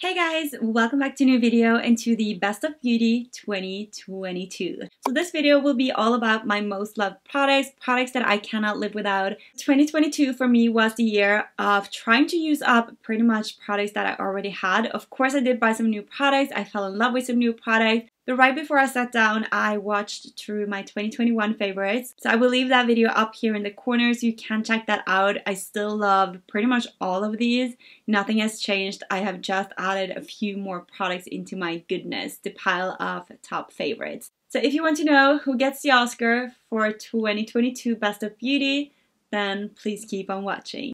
Hey guys, welcome back to a new video and to the Best of Beauty 2022. So this video will be all about my most loved products that I cannot live without. 2022 for me was the year of trying to use up pretty much products that I already had. Of course I did buy some new products, I fell in love with some new products. But right before I sat down, I watched through my 2021 favorites. So I will leave that video up here in the corner so you can check that out. I still love pretty much all of these. Nothing has changed. I have just added a few more products into my goodness, the pile of top favorites. So if you want to know who gets the Oscar for 2022 Best of Beauty, then please keep on watching.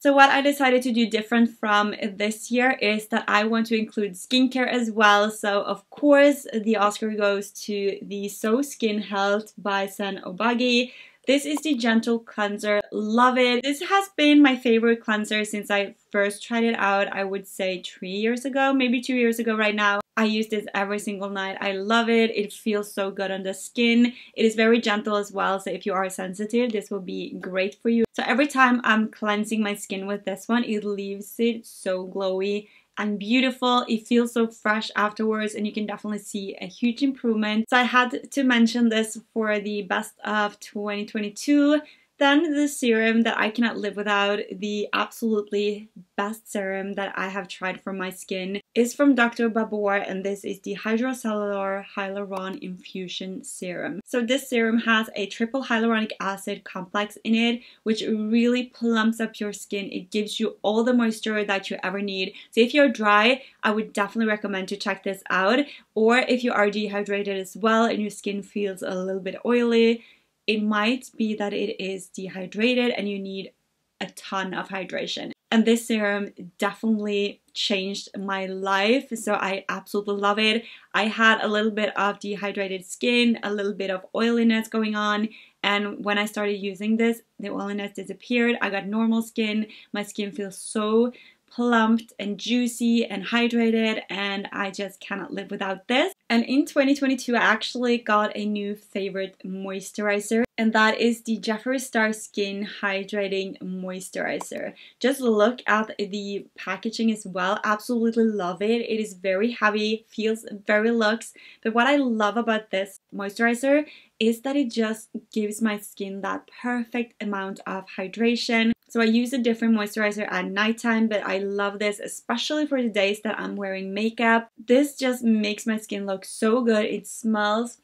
So what I decided to do different from this year is that I want to include skincare as well. So of course the Oscar goes to the So Skin Health by San Obagi. This is the Gentle Cleanser. Love it. This has been my favorite cleanser since I first tried it out. I would say 3 years ago, maybe 2 years ago right now. I use this every single night. I love it. It feels so good on the skin. It is very gentle as well, so if you are sensitive, this will be great for you. So every time I'm cleansing my skin with this one, it leaves it so glowy and beautiful. It feels so fresh afterwards, and you can definitely see a huge improvement. So I had to mention this for the Best of 2022. Then the serum that I cannot live without, the absolutely best serum that I have tried for my skin, is from Dr. Babor, and this is the Hydrocellular Hyaluron Infusion Serum. So this serum has a triple hyaluronic acid complex in it, which really plumps up your skin. It gives you all the moisture that you ever need. So if you're dry, I would definitely recommend to check this out. Or if you are dehydrated as well and your skin feels a little bit oily, it might be that it is dehydrated and you need a ton of hydration. And this serum definitely changed my life, so I absolutely love it. I had a little bit of dehydrated skin, a little bit of oiliness going on, and when I started using this, the oiliness disappeared. I got normal skin. My skin feels so plumped and juicy and hydrated, and I just cannot live without this. And in 2022, I actually got a new favorite moisturizer, and that is the Jeffree Star Skin Hydrating Moisturizer. Just look at the packaging as well. Absolutely love it. It is very heavy, feels very luxe. But what I love about this moisturizer is that it just gives my skin that perfect amount of hydration. So I use a different moisturizer at nighttime, but I love this, especially for the days that I'm wearing makeup. This just makes my skin look so good. It smells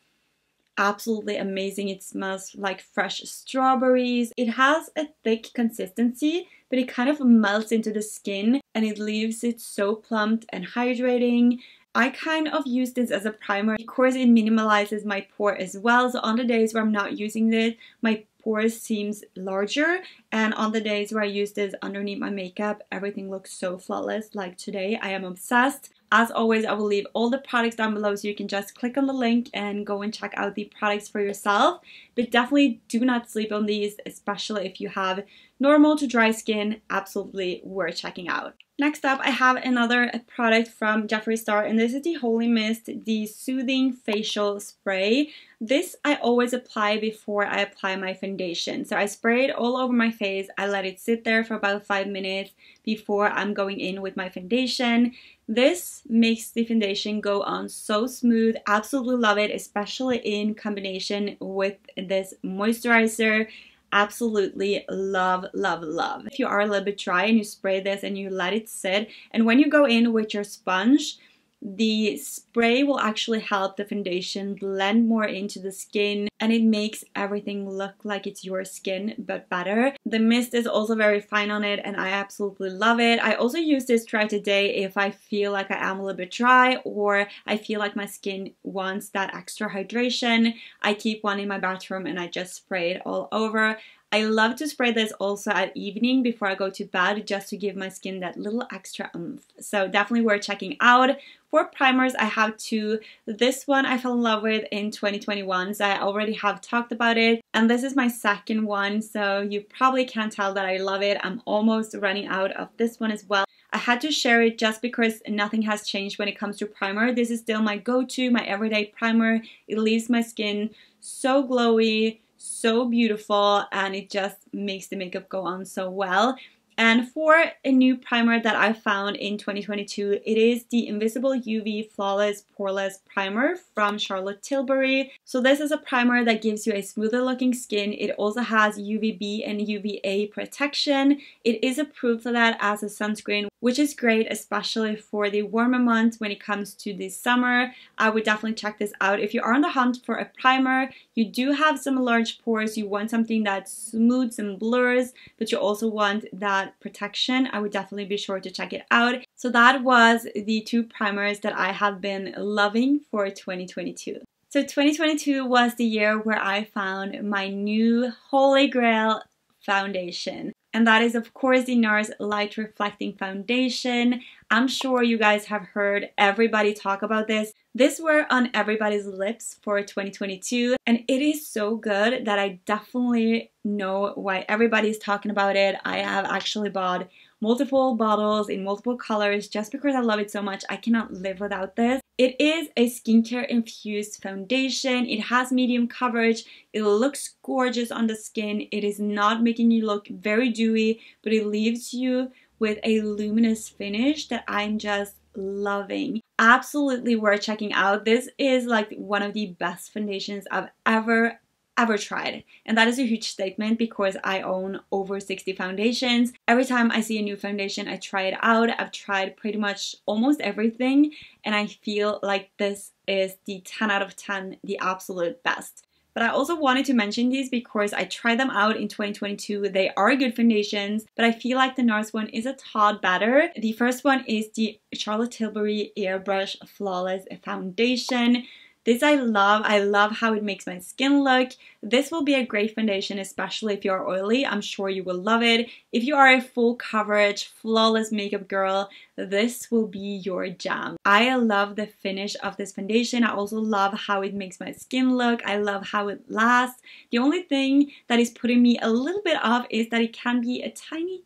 absolutely amazing. It smells like fresh strawberries. It has a thick consistency, but it kind of melts into the skin and it leaves it so plumped and hydrating. I kind of use this as a primer. Of course, it minimalizes my pore as well. So on the days where I'm not using this, my pore seems larger, and on the days where I use this underneath my makeup, everything looks so flawless. Like today, I am obsessed. As always, I will leave all the products down below so you can just click on the link and go and check out the products for yourself. But definitely do not sleep on these, especially if you have normal to dry skin. Absolutely worth checking out. Next up, I have another product from Jeffree Star, and this is the Holy Mist, the Soothing Facial Spray. This I always apply before I apply my foundation. So I spray it all over my face. I let it sit there for about 5 minutes before I'm going in with my foundation. This makes the foundation go on so smooth. Absolutely love it, especially in combination with this moisturizer. Absolutely love, love, love. If you are a little bit dry and you spray this and you let it sit, and when you go in with your sponge, the spray will actually help the foundation blend more into the skin, and it makes everything look like it's your skin but better. The mist is also very fine on it, and I absolutely love it. I also use this throughout the day if I feel like I am a little bit dry or I feel like my skin wants that extra hydration. I keep one in my bathroom and I just spray it all over. I love to spray this also at evening before I go to bed, just to give my skin that little extra oomph. So definitely worth checking out. For primers, I have two. This one I fell in love with in 2021, so I already have talked about it. And this is my second one, so you probably can tell that I love it. I'm almost running out of this one as well. I had to share it just because nothing has changed when it comes to primer. This is still my go-to, my everyday primer. It leaves my skin so glowy, so beautiful, and it just makes the makeup go on so well. And for a new primer that I found in 2022, it is the Invisible UV Flawless Poreless Primer from Charlotte Tilbury. So this is a primer that gives you a smoother looking skin. It also has UVB and UVA protection. It is approved for that as a sunscreen, which is great, especially for the warmer months when it comes to the summer. I would definitely check this out. If you are on the hunt for a primer, you do have some large pores, you want something that smooths and blurs, but you also want that protection, I would definitely be sure to check it out. So that was the two primers that I have been loving for 2022. So 2022 was the year where I found my new holy grail foundation. And that is, of course, the NARS Light Reflecting Foundation. I'm sure you guys have heard everybody talk about this. This were on everybody's lips for 2022, and it is so good that I definitely know why everybody's talking about it. I have actually bought multiple bottles in multiple colors just because I love it so much. I cannot live without this. It is a skincare infused foundation. It has medium coverage. It looks gorgeous on the skin. It is not making you look very dewy, but it leaves you with a luminous finish that I'm just loving. Absolutely worth checking out. This is like one of the best foundations I've ever tried, and that is a huge statement because I own over 60 foundations. Every time I see a new foundation, I try it out. I've tried pretty much almost everything, and I feel like this is the 10 out of 10, the absolute best. But I also wanted to mention these because I tried them out in 2022. They are good foundations, but I feel like the NARS one is a tad better. The first one is the Charlotte Tilbury Airbrush Flawless Foundation. This I love. I love how it makes my skin look. This will be a great foundation, especially if you're oily. I'm sure you will love it. If you are a full coverage, flawless makeup girl, this will be your jam. I love the finish of this foundation. I also love how it makes my skin look. I love how it lasts. The only thing that is putting me a little bit off is that it can be a tiny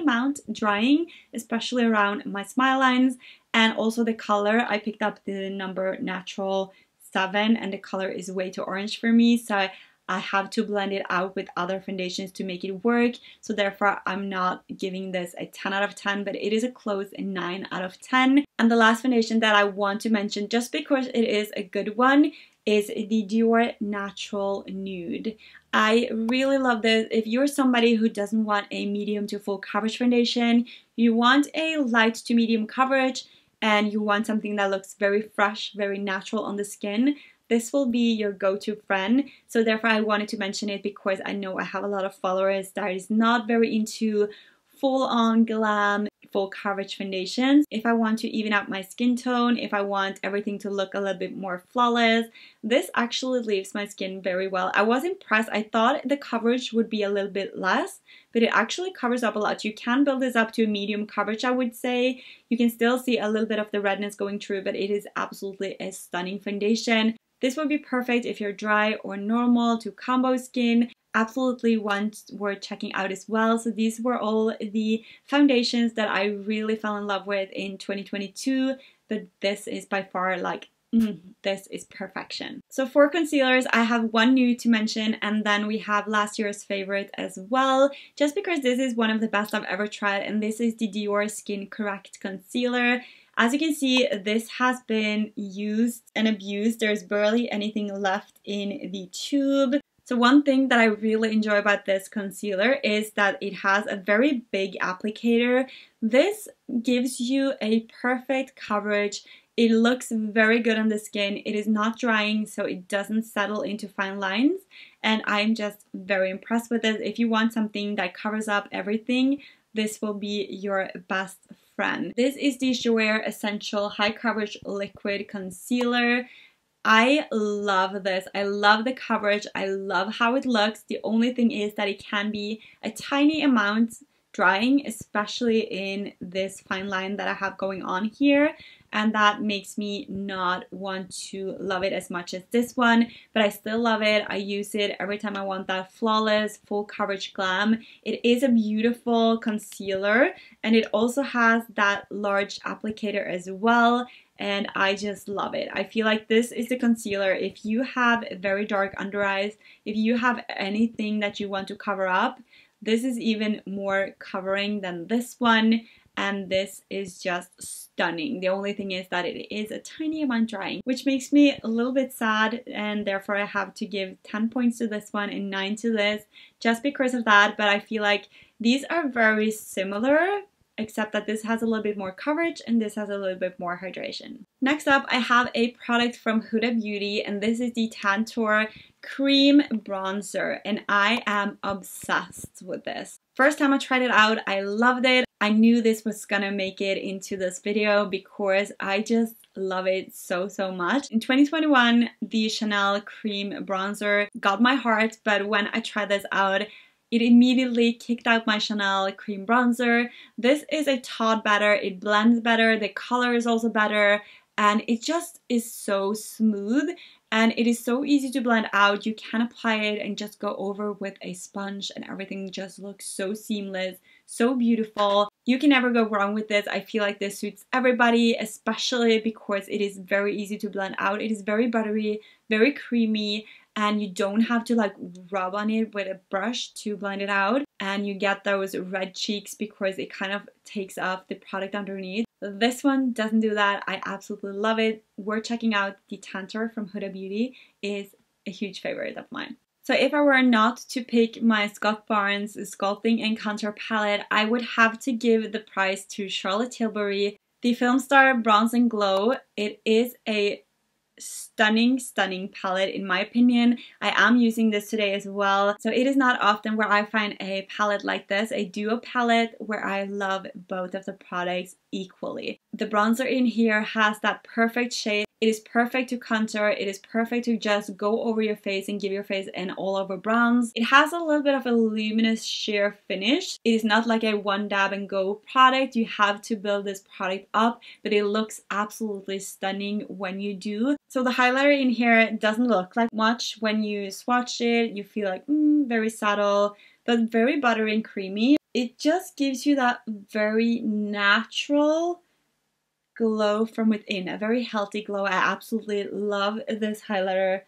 amount drying, especially around my smile lines. And also the color, I picked up the number Natural 7 and the color is way too orange for me, so I have to blend it out with other foundations to make it work. So therefore I'm not giving this a 10 out of 10, but it is a close 9 out of 10. And the last foundation that I want to mention, just because it is a good one, is the Dior Natural Nude. I really love this. If you're somebody who doesn't want a medium to full coverage foundation, you want a light to medium coverage, and you want something that looks very fresh, very natural on the skin, this will be your go-to friend. So therefore I wanted to mention it because I know I have a lot of followers that is not very into full-on glam, full coverage foundations. If I want to even out my skin tone, if I want everything to look a little bit more flawless, this actually leaves my skin very well. I was impressed. I thought the coverage would be a little bit less, but it actually covers up a lot. You can build this up to a medium coverage, I would say. You can still see a little bit of the redness going through, but it is absolutely a stunning foundation. This would be perfect if you're dry or normal to combo skin. Absolutely one worth checking out as well. So these were all the foundations that I really fell in love with in 2022, but this is by far like this is perfection. So for concealers, I have one new to mention, and then we have last year's favorite as well, just because this is one of the best I've ever tried, and this is the Dior Skin Correct Concealer. As you can see, this has been used and abused. There's barely anything left in the tube. So one thing that I really enjoy about this concealer is that it has a very big applicator. This gives you a perfect coverage. It looks very good on the skin. It is not drying, so it doesn't settle into fine lines. And I'm just very impressed with this. If you want something that covers up everything, this will be your best friend. This is the Jouer Essential High Coverage Liquid Concealer. I love this. I love the coverage. I love how it looks. The only thing is that it can be a tiny amount drying, especially in this fine line that I have going on here, and that makes me not want to love it as much as this one, but I still love it. I use it every time I want that flawless full coverage glam. It is a beautiful concealer, and it also has that large applicator as well, and I just love it. I feel like this is the concealer. If you have very dark under eyes, if you have anything that you want to cover up, This is even more covering than this one, and this is just stunning. The only thing is that it is a tiny amount drying, which makes me a little bit sad, and therefore I have to give 10 points to this one and 9 to this just because of that. But I feel like these are very similar, except that this has a little bit more coverage and this has a little bit more hydration. Next up, I have a product from Huda Beauty, and this is the Tantour Cream Bronzer, and I am obsessed with this. First time I tried it out, I loved it. I knew this was gonna make it into this video because I just love it so, so much. In 2021, the Chanel Cream Bronzer got my heart, but when I tried this out, it immediately kicked out my Chanel Cream Bronzer. This is a tad better, it blends better, the color is also better, and it just is so smooth, and it is so easy to blend out. You can apply it and just go over with a sponge, and everything just looks so seamless, so beautiful. You can never go wrong with this. I feel like this suits everybody, especially because it is very easy to blend out. It is very buttery, very creamy, and you don't have to like rub on it with a brush to blend it out, and you get those red cheeks because it kind of takes off the product underneath. This one doesn't do that. I absolutely love it. We're checking out the Tantour from Huda Beauty. It is a huge favorite of mine. So if I were not to pick my Scott Barnes Sculpting and Contour Palette, I would have to give the prize to Charlotte Tilbury, the Filmstar Bronzing Glow. It is a stunning, stunning palette in my opinion. I am using this today as well. So it is not often where I find a palette like this, a duo palette where I love both of the products equally. The bronzer in here has that perfect shade. It is perfect to contour, it is perfect to just go over your face and give your face an all-over bronze. It has a little bit of a luminous sheer finish. It is not like a one dab and go product. You have to build this product up, but it looks absolutely stunning when you do. So the highlighter in here doesn't look like much. When you swatch it, you feel like, very subtle, but very buttery and creamy. It just gives you that very natural glow from within, a very healthy glow. I absolutely love this highlighter.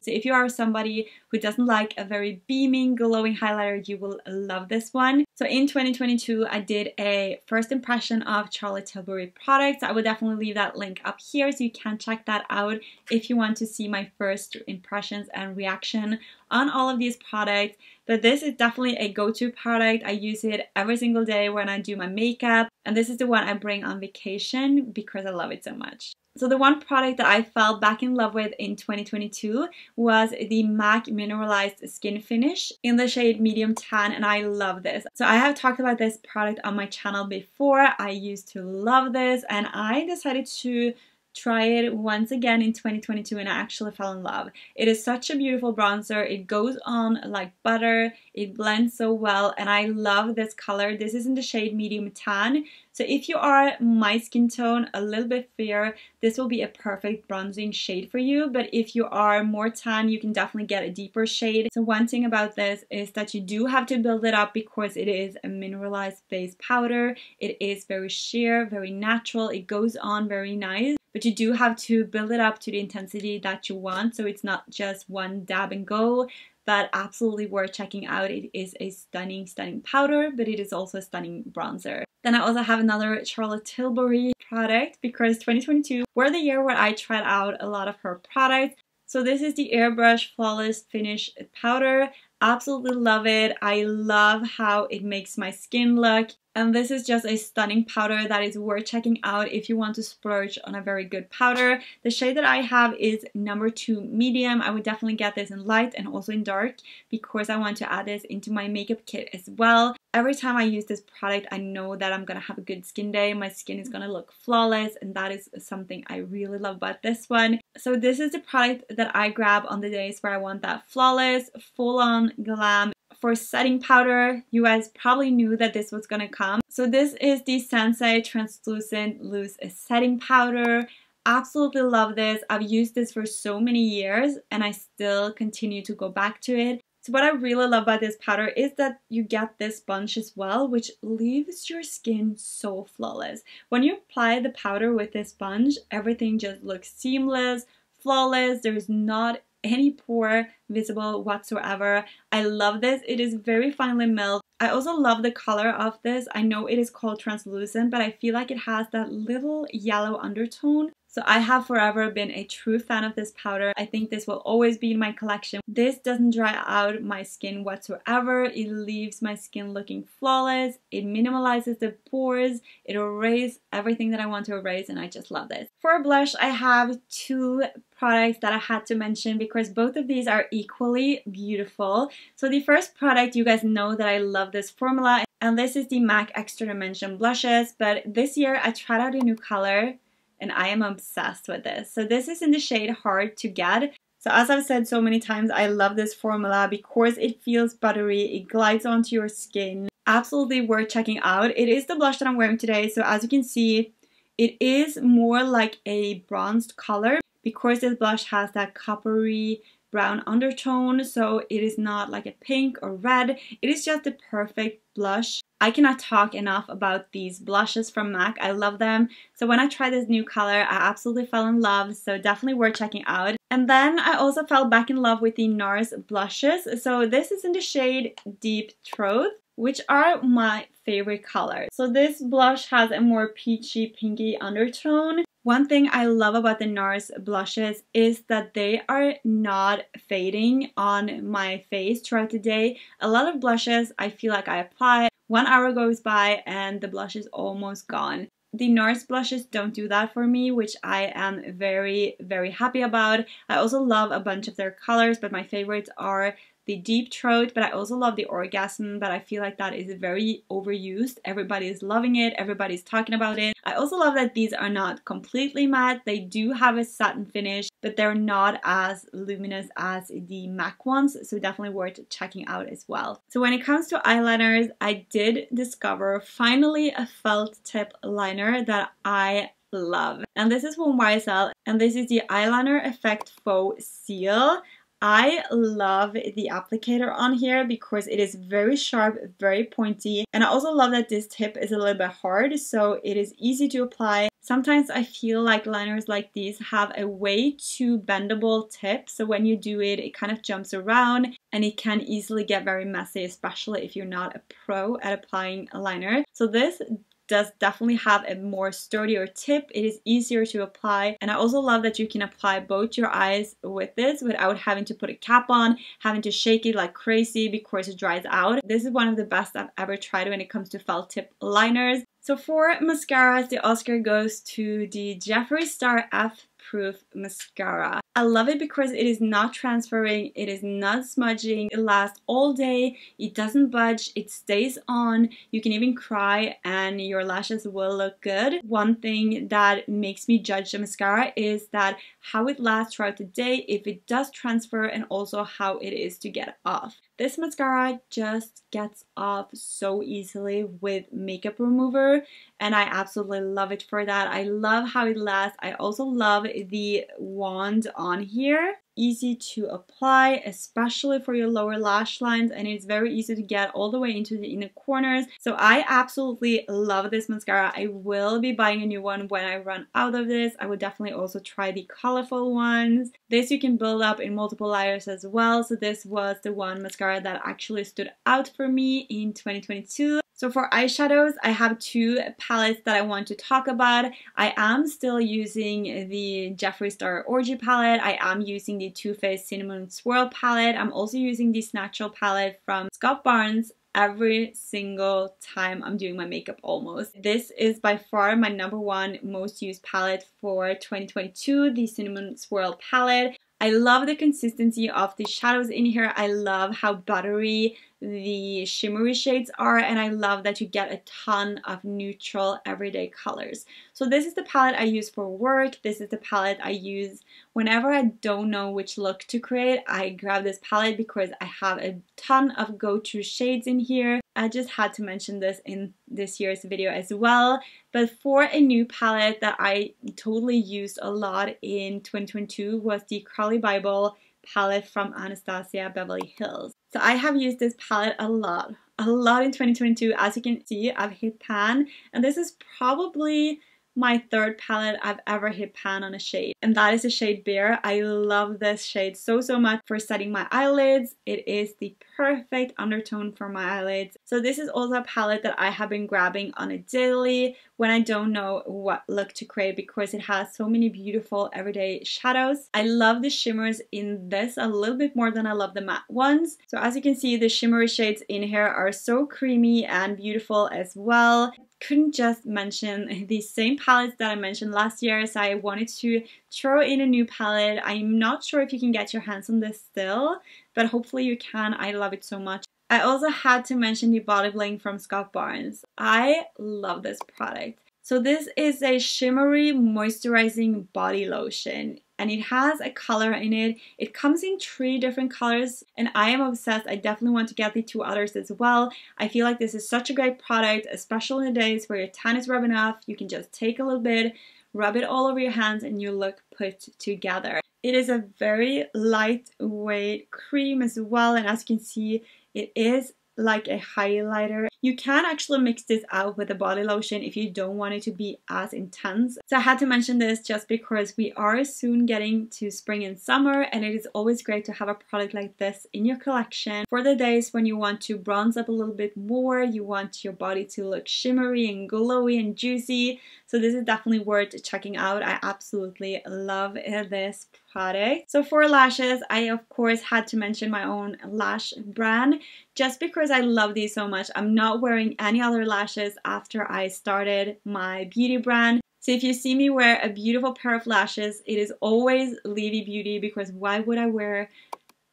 So if you are somebody who doesn't like a very beaming, glowing highlighter, you will love this one. So in 2022, I did a first impression of Charlotte Tilbury products. I will definitely leave that link up here so you can check that out if you want to see my first impressions and reaction on all of these products. But this is definitely a go-to product. I use it every single day when I do my makeup, and this is the one I bring on vacation because I love it so much. So the one product that I fell back in love with in 2022 was the MAC Mineralized Skin Finish in the shade Medium Tan, and I love this. So I have talked about this product on my channel before. I used to love this, and I decided to try it once again in 2022, and I actually fell in love. It is such a beautiful bronzer. It goes on like butter. It blends so well, and I love this color. This is in the shade Medium Tan. So if you are my skin tone, a little bit fair, this will be a perfect bronzing shade for you. But if you are more tan, you can definitely get a deeper shade. So one thing about this is that you do have to build it up because it is a mineralized base powder. It is very sheer, very natural. It goes on very nice. But you do have to build it up to the intensity that you want, so it's not just one dab and go. But absolutely worth checking out. It is a stunning, stunning powder, but it is also a stunning bronzer. Then I also have another Charlotte Tilbury product because 2022 were the year where I tried out a lot of her products. So this is the Airbrush Flawless Finish Powder. Absolutely love it. I love how it makes my skin look. And this is just a stunning powder that is worth checking out if you want to splurge on a very good powder. The shade that I have is number 2 medium. I would definitely get this in light and also in dark because I want to add this into my makeup kit as well. Every time I use this product, I know that I'm gonna have a good skin day. My skin is gonna look flawless, and that is something I really love about this one. So this is the product that I grab on the days where I want that flawless, full-on glam. For setting powder, you guys probably knew that this was gonna come. So this is the Sansei Translucent Loose Setting Powder. Absolutely love this. I've used this for so many years, and I still continue to go back to it. So what I really love about this powder is that you get this sponge as well, which leaves your skin so flawless. When you apply the powder with this sponge, everything just looks seamless, flawless. There's not any pore visible whatsoever. I love this. It is very finely milled. I also love the color of this. I know it is called translucent, but I feel like it has that little yellow undertone. So I have forever been a true fan of this powder. I think this will always be in my collection. This doesn't dry out my skin whatsoever. It leaves my skin looking flawless. It minimalizes the pores. It erases everything that I want to erase, and I just love this. For blush, I have two products that I had to mention because both of these are equally beautiful. So the first product, you guys know that I love this formula, and this is the MAC Extra Dimension Blushes. But this year, I tried out a new color, and I am obsessed with this. So this is in the shade Hard to Get. So as I've said so many times, I love this formula because it feels buttery, it glides onto your skin. Absolutely worth checking out. It is the blush that I'm wearing today. So as you can see, it is more like a bronzed color because this blush has that coppery brown undertone. So it is not like a pink or red. It is just the perfect blush. I cannot talk enough about these blushes from MAC. I love them. So when I tried this new color, I absolutely fell in love. So definitely worth checking out. And then I also fell back in love with the NARS blushes. So this is in the shade Deep Throat, which are my favorite colors. So this blush has a more peachy, pinky undertone. One thing I love about the NARS blushes is that they are not fading on my face throughout the day. A lot of blushes, I feel like I apply, 1 hour goes by and the blush is almost gone. The NARS blushes don't do that for me, which I am very, very happy about. I also love a bunch of their colors, but my favorites are the Deep Throat, but I also love the Orgasm, but I feel like that is very overused. Everybody is loving it, everybody's talking about it. I also love that these are not completely matte. They do have a satin finish, but they're not as luminous as the MAC ones, so definitely worth checking out as well. So when it comes to eyeliners, I did discover finally a felt tip liner that I love. And this is from YSL, and this is the Eyeliner Effect Faux Seal. I love the applicator on here because it is very sharp, very pointy, and I also love that this tip is a little bit hard, so it is easy to apply. Sometimes I feel like liners like these have a way too bendable tip, so when you do it, it kind of jumps around and it can easily get very messy, especially if you're not a pro at applying a liner. So this does definitely have a more sturdier tip. It is easier to apply, and I also love that you can apply both your eyes with this without having to put a cap on, having to shake it like crazy because it dries out. This is one of the best I've ever tried when it comes to felt tip liners. So for mascaras, the Oscar goes to the Jeffree Star F. Proof mascara. I love it because it is not transferring, it is not smudging, it lasts all day, it doesn't budge, it stays on, you can even cry and your lashes will look good. One thing that makes me judge the mascara is that how it lasts throughout the day, if it does transfer, and also how it is to get off. This mascara just gets off so easily with makeup remover, and I absolutely love it for that. I love how it lasts. I also love the wand on here. Easy to apply, especially for your lower lash lines, and it's very easy to get all the way into the inner corners. So I absolutely love this mascara. I will be buying a new one when I run out of this. I would definitely also try the colorful ones. This you can build up in multiple layers as well. So this was the one mascara that actually stood out for me in 2022. So for eyeshadows, I have two palettes that I want to talk about. I am still using the Jeffree Star Orgy palette. I am using the Too Faced Cinnamon Swirl palette. I'm also using this Natural palette from Scott Barnes every single time I'm doing my makeup almost. This is by far my #1 most used palette for 2022, the Cinnamon Swirl palette. I love the consistency of the shadows in here. I love how buttery the shimmery shades are, and I love that you get a ton of neutral everyday colors. So this is the palette I use for work. This is the palette I use whenever I don't know which look to create. I grab this palette because I have a ton of go-to shades in here. I just had to mention this in this year's video as well. But for a new palette that I totally used a lot in 2022 was the Carli Bilyeu palette from Anastasia Beverly Hills. So I have used this palette a lot in 2022. As you can see, I've hit pan, and this is probably my third palette I've ever hit pan on a shade, and that is the shade Bare. I love this shade so much for setting my eyelids. It is the perfect undertone for my eyelids. So this is also a palette that I have been grabbing on a daily when I don't know what look to create, because it has so many beautiful everyday shadows. I love the shimmers in this a little bit more than I love the matte ones. So as you can see, the shimmery shades in here are so creamy and beautiful as well. Couldn't just mention the same palettes that I mentioned last year, so I wanted to throw in a new palette. I'm not sure if you can get your hands on this still, but hopefully you can. I love it so much. I also had to mention the Body Bling from Scott Barnes. I love this product. So this is a shimmery moisturizing body lotion, and it has a color in it. It comes in 3 different colors, and I am obsessed. I definitely want to get the 2 others as well. I feel like this is such a great product, especially in the days where your tan is rubbing off. You can just take a little bit, rub it all over your hands, and you look put together. It is a very lightweight cream as well, and as you can see, it is like a highlighter. You can actually mix this out with a body lotion if you don't want it to be as intense. So I had to mention this just because we are soon getting to spring and summer, and it is always great to have a product like this in your collection for the days when you want to bronze up a little bit more, you want your body to look shimmery and glowy and juicy. So this is definitely worth checking out. I absolutely love this product. So for lashes, I of course had to mention my own lash brand just because I love these so much. I'm not wearing any other lashes after I started my beauty brand. So if you see me wear a beautiful pair of lashes, it is always Livi Beauty, because why would I wear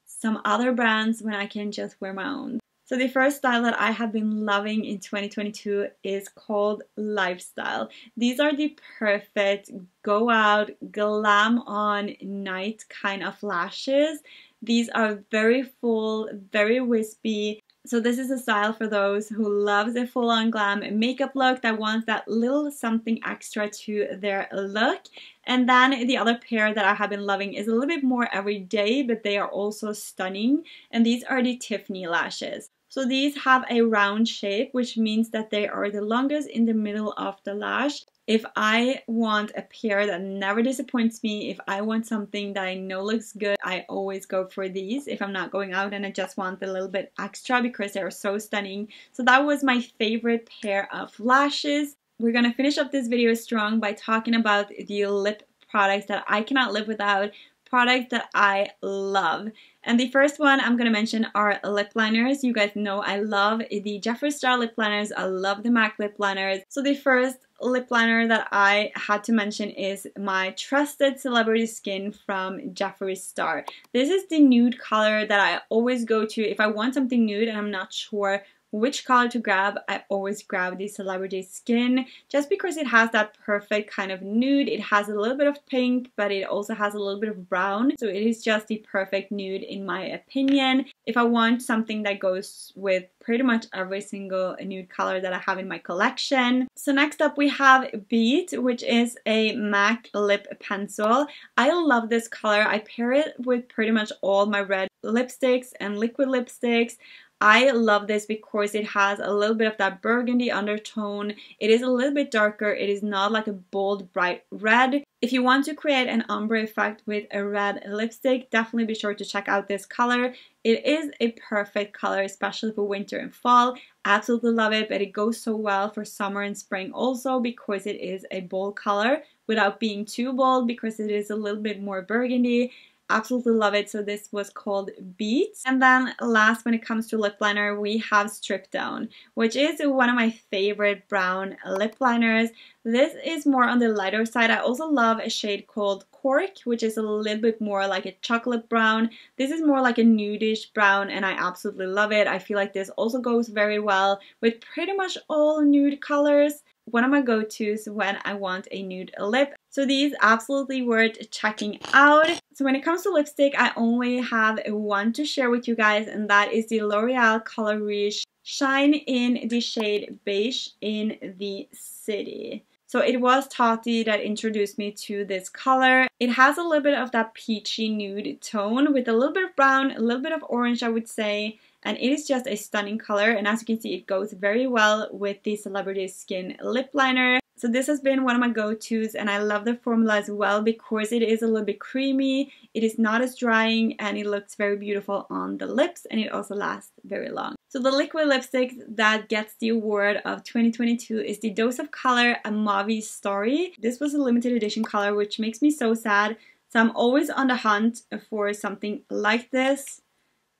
some other brands when I can just wear my own? So the first style that I have been loving in 2022 is called Lifestyle. These are the perfect go out, glam on night kind of lashes. These are very full, very wispy. So this is a style for those who love the full-on glam makeup look, that wants that little something extra to their look. And then the other pair that I have been loving is a little bit more everyday, but they are also stunning. And these are the Tiffany lashes. So these have a round shape, which means that they are the longest in the middle of the lash. If I want a pair that never disappoints me, if I want something that I know looks good, I always go for these if I'm not going out and I just want a little bit extra, because they are so stunning. So that was my favorite pair of lashes. We're gonna finish up this video strong by talking about the lip products that I cannot live without, products that I love. And the first one I'm going to mention are lip liners. You guys know I love the Jeffree Star lip liners. I love the MAC lip liners. So the first lip liner that I had to mention is my trusted Celebrity Skin from Jeffree Star. This is the nude color that I always go to if I want something nude and I'm not sure which color to grab. I always grab the Celebrity Skin just because it has that perfect kind of nude. It has a little bit of pink, but it also has a little bit of brown. So it is just the perfect nude in my opinion. If I want something that goes with pretty much every single nude color that I have in my collection. So next up we have Beat, which is a MAC lip pencil. I love this color. I pair it with pretty much all my red lipsticks and liquid lipsticks. I love this because it has a little bit of that burgundy undertone. It is a little bit darker. It is not like a bold, bright red. If you want to create an ombre effect with a red lipstick, definitely be sure to check out this color. It is a perfect color, especially for winter and fall. Absolutely love it, but it goes so well for summer and spring also, because it is a bold color without being too bold, because it is a little bit more burgundy. Absolutely love it. So this was called Beat. And then last, when it comes to lip liner, we have Strip Down, which is one of my favorite brown lip liners. This is more on the lighter side. I also love a shade called Cork, which is a little bit more like a chocolate brown. This is more like a nudish brown, and I absolutely love it. I feel like this also goes very well with pretty much all nude colors. One of my go-tos when I want a nude lip. So these absolutely worth checking out. So when it comes to lipstick, I only have one to share with you guys, and that is the L'Oreal Color Riche Shine in the shade Beige in the City. So it was Tati that introduced me to this color. It has a little bit of that peachy nude tone with a little bit of brown, a little bit of orange I would say. And it is just a stunning color, and as you can see, it goes very well with the Celebrity Skin lip liner. So this has been one of my go-tos, and I love the formula as well because it is a little bit creamy, it is not as drying, and it looks very beautiful on the lips, and it also lasts very long. So the liquid lipstick that gets the award of 2022 is the Dose of Color A Mauve Story. This was a limited edition color, which makes me so sad. So I'm always on the hunt for something like this.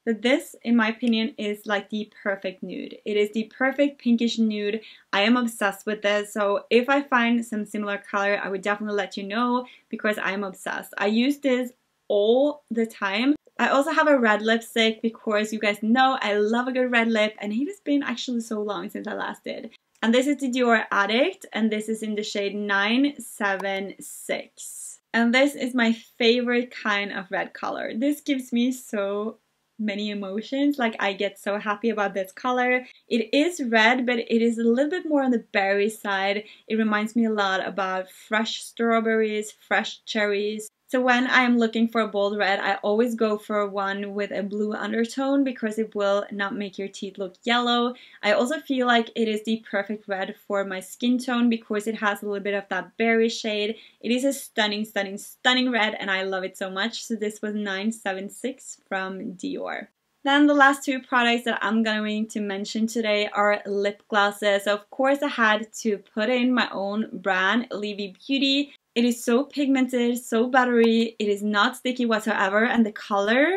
But this, in my opinion, is like the perfect nude. It is the perfect pinkish nude. I am obsessed with this, so if I find some similar color, I would definitely let you know because I am obsessed. I use this all the time. I also have a red lipstick because you guys know I love a good red lip, and it has been actually so long since I last did. And this is the Dior Addict, and this is in the shade 976. And this is my favorite kind of red color. This gives me so many emotions. Like, I get so happy about this color. It is red, but it is a little bit more on the berry side. It reminds me a lot about fresh strawberries, fresh cherries. So when I'm looking for a bold red, I always go for one with a blue undertone because it will not make your teeth look yellow. I also feel like it is the perfect red for my skin tone because it has a little bit of that berry shade. It is a stunning, stunning, stunning red, and I love it so much. So this was 976 from Dior. Then the last two products that I'm going to mention today are lip glosses. So of course I had to put in my own brand, Livi Beauty. It is so pigmented, so buttery, it is not sticky whatsoever, and the color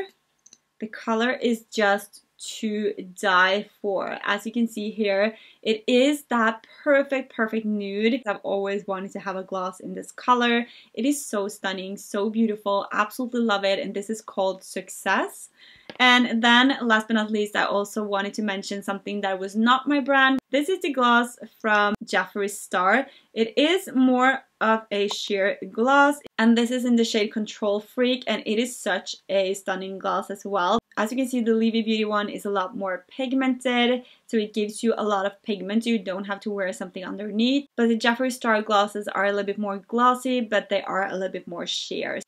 is just to die for. As you can see here, it is that perfect, perfect nude. I've always wanted to have a gloss in this color. It is so stunning, so beautiful, absolutely love it, and this is called Success. And then, last but not least, I also wanted to mention something that was not my brand. This is the gloss from Jeffree Star. It is more of a sheer gloss, and this is in the shade Control Freak, and it is such a stunning gloss as well. As you can see, the Livi Beauty one is a lot more pigmented, so it gives you a lot of pigment. You don't have to wear something underneath. But the Jeffree Star glosses are a little bit more glossy, but they are a little bit more sheer.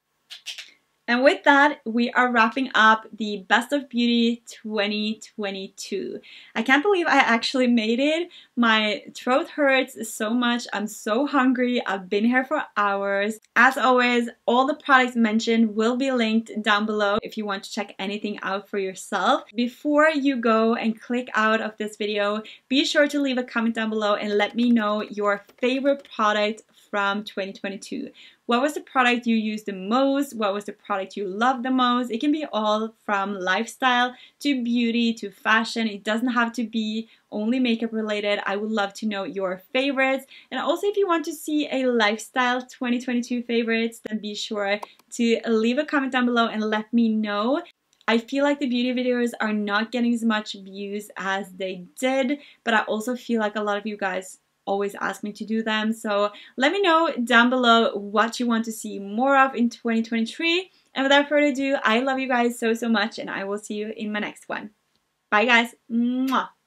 And with that, we are wrapping up the Best of Beauty 2022. I can't believe I actually made it. My throat hurts so much. I'm so hungry. I've been here for hours. As always, all the products mentioned will be linked down below if you want to check anything out for yourself. Before you go and click out of this video, be sure to leave a comment down below and let me know your favorite product from 2022. What was the product you used the most? What was the product you loved the most? It can be all from lifestyle to beauty to fashion. It doesn't have to be only makeup related. I would love to know your favorites. And also, if you want to see a lifestyle 2022 favorites, then be sure to leave a comment down below and let me know. I feel like the beauty videos are not getting as much views as they did, but I also feel like a lot of you guys always ask me to do them, so let me know down below what you want to see more of in 2023. And without further ado, I love you guys so much, and I will see you in my next one. Bye guys. Mwah.